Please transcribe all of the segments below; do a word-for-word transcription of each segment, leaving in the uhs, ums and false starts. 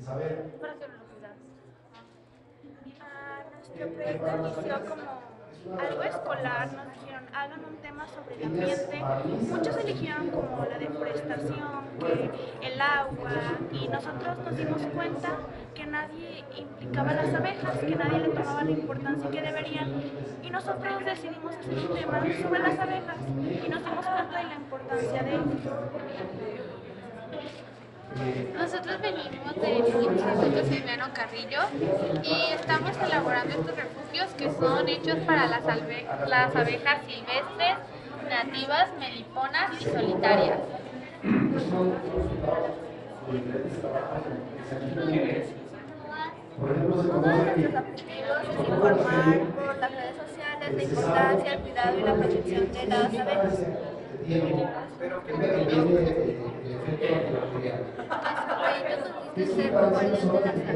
Isabel. Ah, nuestro proyecto inició como algo escolar, nos dijeron hagan un tema sobre el ambiente, muchos eligieron como la deforestación, que el agua, y nosotros nos dimos cuenta que nadie implicaba las abejas, que nadie le tomaba la importancia que deberían, y nosotros decidimos hacer un tema sobre las abejas y nos dimos cuenta de la importancia de ellas. Nosotros venimos del Instituto Silvano Carrillo y estamos elaborando estos refugios que son hechos para las, abe las abejas silvestres, nativas, meliponas y solitarias. Uno de nuestros objetivos es informar por las redes sociales la importancia, el cuidado y la protección de las abejas. Pero que de ser compañeros de las abejas,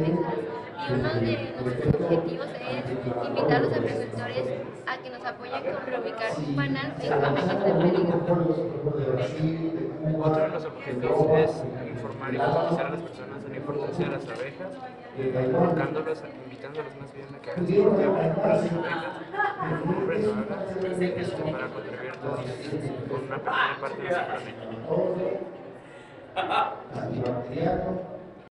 y uno de nuestros objetivos es invitar a los agricultores a que nos apoyen con reubicar sus panas en abejas en peligro. Otro de los objetivos es informar y concientizar a las personas de la importancia de las abejas, invitándolos, invitándolos más bien a que hagan su propia para las abejas, para contribuir con una pequeña parte de su planeta.